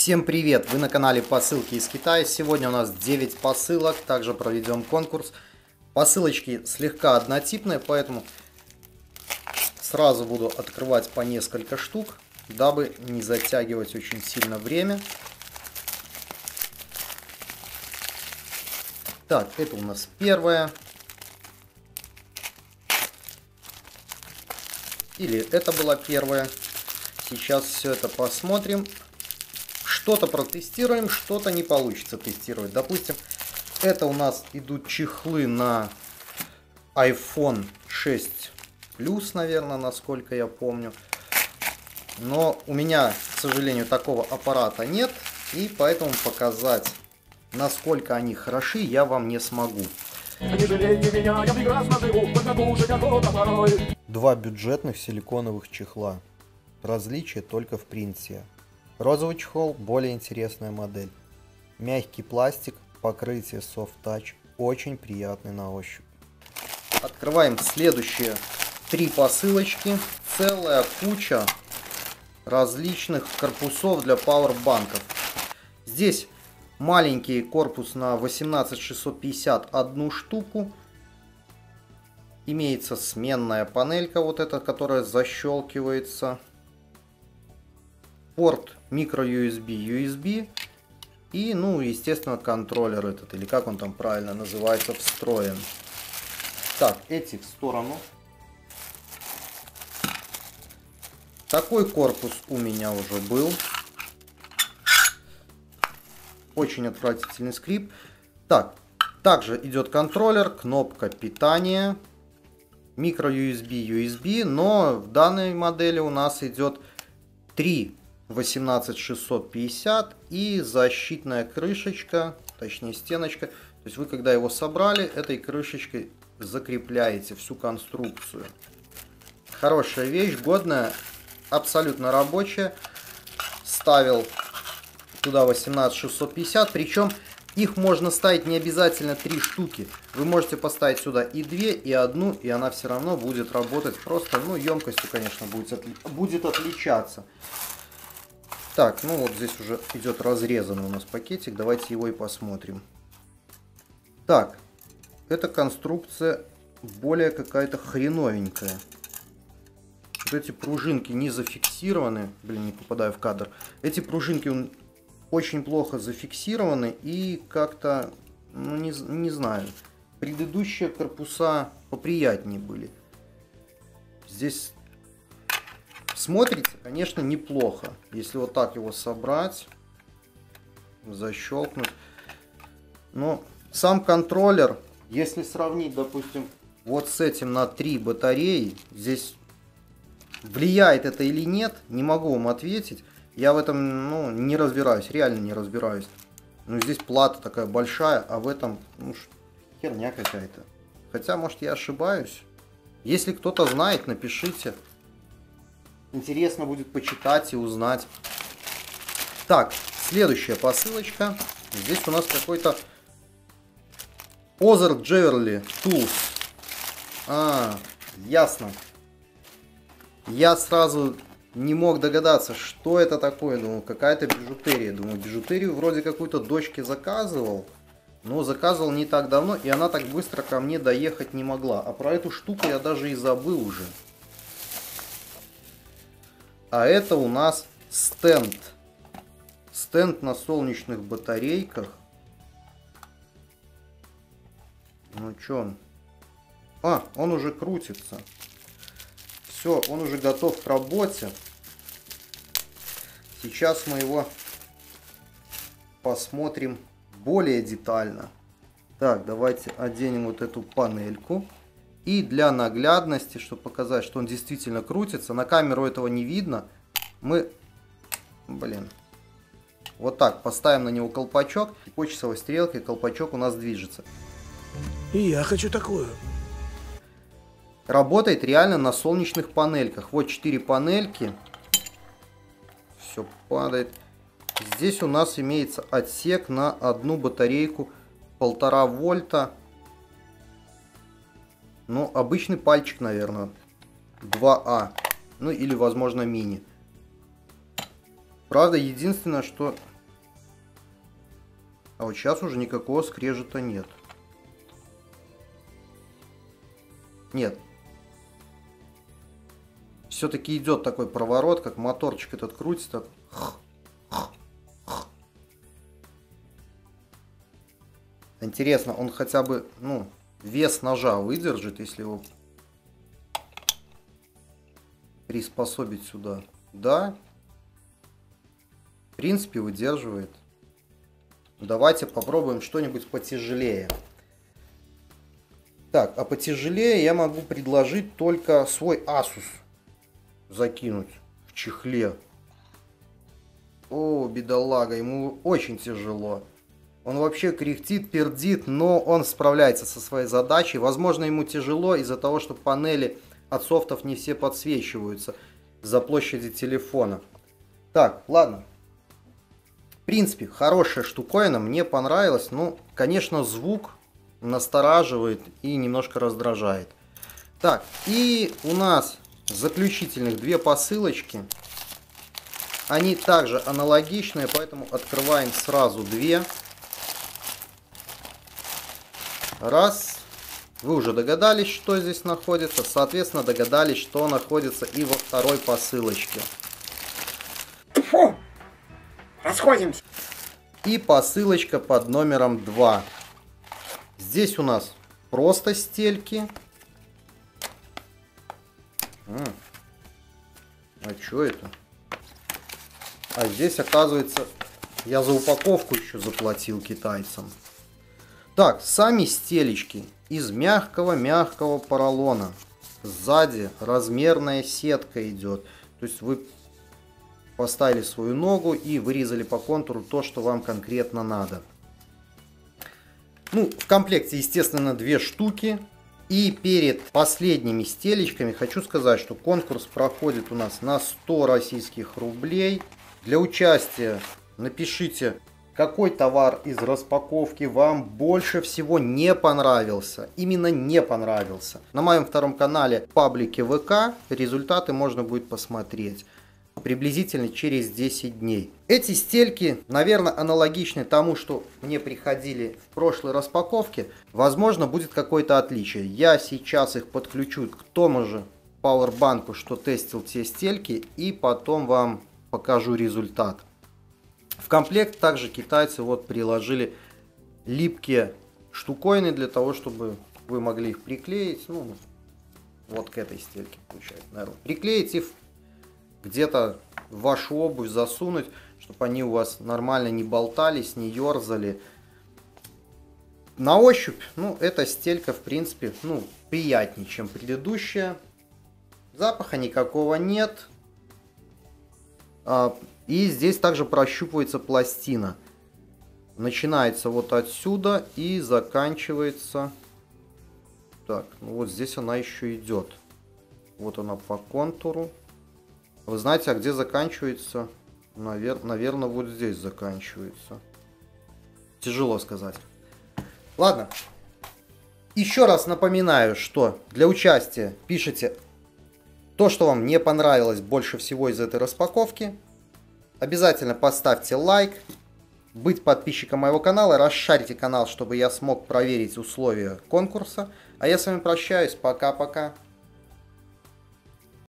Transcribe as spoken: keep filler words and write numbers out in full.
Всем привет! Вы на канале Посылки из Китая. Сегодня у нас девять посылок, также проведем конкурс. Посылочки слегка однотипные, поэтому сразу буду открывать по несколько штук, дабы не затягивать очень сильно время. Так, это у нас первая. Или это была первая. Сейчас все это посмотрим. Что-то протестируем, что-то не получится тестировать. Допустим, это у нас идут чехлы на айфон шесть плюс, наверное, насколько я помню. Но у меня, к сожалению, такого аппарата нет. И поэтому показать, насколько они хороши, я вам не смогу. Два бюджетных силиконовых чехла. Различие только в принте. Розовый чехол – более интересная модель. Мягкий пластик, покрытие Soft Touch, очень приятный на ощупь. Открываем следующие три посылочки. Целая куча различных корпусов для пауэрбанков. Здесь маленький корпус на восемнадцать шестьсот пятьдесят, одну штуку. Имеется сменная панелька, вот эта, которая защелкивается. Порт микро ю эс би, ю эс би и, ну, естественно, контроллер этот, или как он там правильно называется, встроен. Так, эти в сторону. Такой корпус у меня уже был. Очень отвратительный скрип. Так, также идет контроллер, кнопка питания, микро ю эс би, ю эс би, но в данной модели у нас идет три восемнадцать шестьсот пятьдесят и защитная крышечка, точнее стеночка. То есть вы, когда его собрали, этой крышечкой закрепляете всю конструкцию. Хорошая вещь, годная, абсолютно рабочая. Ставил туда восемнадцать шестьсот пятьдесят, причем их можно ставить не обязательно три штуки. Вы можете поставить сюда и две, и одну, и она все равно будет работать. Просто, ну, емкостью, конечно, будет, отли... будет отличаться. Так, ну вот здесь уже идет разрезанный у нас пакетик, давайте его и посмотрим. Так, эта конструкция более какая-то хреновенькая. Вот эти пружинки не зафиксированы, блин, не попадаю в кадр. Эти пружинки очень плохо зафиксированы и как-то, ну не, не знаю, предыдущие корпуса поприятнее были. Здесь... Смотрится, конечно, неплохо, если вот так его собрать, защелкнуть. Но сам контроллер, если сравнить, допустим, вот с этим на три батареи, здесь влияет это или нет, не могу вам ответить. Я в этом, ну, не разбираюсь, реально не разбираюсь. Ну, здесь плата такая большая, а в этом, ну, херня какая-то. Хотя, может, я ошибаюсь. Если кто-то знает, напишите. Интересно будет почитать и узнать. Так, следующая посылочка. Здесь у нас какой-то Позер Джеверли Тулс. А, ясно. Я сразу не мог догадаться, что это такое. Думаю, какая-то бижутерия. Думаю, бижутерию вроде какую-то дочке заказывал. Но заказывал не так давно, и она так быстро ко мне доехать не могла. А про эту штуку я даже и забыл уже. А это у нас стенд. Стенд на солнечных батарейках. Ну что он? А, он уже крутится. Все, он уже готов к работе. Сейчас мы его посмотрим более детально. Так, давайте оденем вот эту панельку. И для наглядности, чтобы показать, что он действительно крутится, на камеру этого не видно, мы, блин, вот так поставим на него колпачок, и по часовой стрелке колпачок у нас движется. И я хочу такую. Работает реально на солнечных панельках. Вот четыре панельки. Все падает. Здесь у нас имеется отсек на одну батарейку полтора вольта. Ну, обычный пальчик, наверное, два А, ну или, возможно, мини. Правда, единственное, что А вот сейчас уже никакого скрежета нет. Нет. Все-таки идет такой проворот, как моторчик этот крутится. Интересно, он хотя бы, ну, вес ножа выдержит, если его приспособить сюда. Да. В принципе, выдерживает. Давайте попробуем что-нибудь потяжелее. Так, а потяжелее я могу предложить только свой Asus закинуть в чехле. О, бедолага, ему очень тяжело. Он вообще кряхтит, пердит, но он справляется со своей задачей. Возможно, ему тяжело из-за того, что панели от софтов не все подсвечиваются за площади телефона. Так, ладно. В принципе, хорошая штуковина, мне понравилась. Ну, конечно, звук настораживает и немножко раздражает. Так, и у нас заключительных две посылочки. Они также аналогичные, поэтому открываем сразу две. Раз. Вы уже догадались, что здесь находится. Соответственно, догадались, что находится и во второй посылочке. Фу. Расходимся. И посылочка под номером два. Здесь у нас просто стельки. А что это? А здесь, оказывается, я за упаковку еще заплатил китайцам. Так, сами стелечки из мягкого-мягкого поролона. Сзади размерная сетка идет. То есть вы поставили свою ногу и вырезали по контуру то, что вам конкретно надо. Ну, в комплекте, естественно, две штуки. И перед последними стелечками хочу сказать, что конкурс проходит у нас на сто российских рублей. Для участия напишите, какой товар из распаковки вам больше всего не понравился. Именно не понравился. На моем втором канале в паблике ВК результаты можно будет посмотреть приблизительно через десять дней. Эти стельки, наверное, аналогичны тому, что мне приходили в прошлой распаковке. Возможно, будет какое-то отличие. Я сейчас их подключу к тому же пауэрбанку, что тестил те стельки, и потом вам покажу результат. В комплект также китайцы вот приложили липкие штуковины для того, чтобы вы могли их приклеить. Ну, вот к этой стельке получается, наверное. Приклеить и где-то в вашу обувь засунуть, чтобы они у вас нормально не болтались, не ерзали. На ощупь, ну, эта стелька, в принципе, ну, приятнее, чем предыдущая. Запаха никакого нет. И здесь также прощупывается пластина. Начинается вот отсюда и заканчивается. Так, ну вот здесь она еще идет. Вот она по контуру. Вы знаете, а где заканчивается? Навер... Наверное, вот здесь заканчивается. Тяжело сказать. Ладно. Еще раз напоминаю, что для участия пишите то, что вам не понравилось больше всего из этой распаковки. Обязательно поставьте лайк. Быть подписчиком моего канала. Расшарьте канал, чтобы я смог проверить условия конкурса. А я с вами прощаюсь. Пока-пока.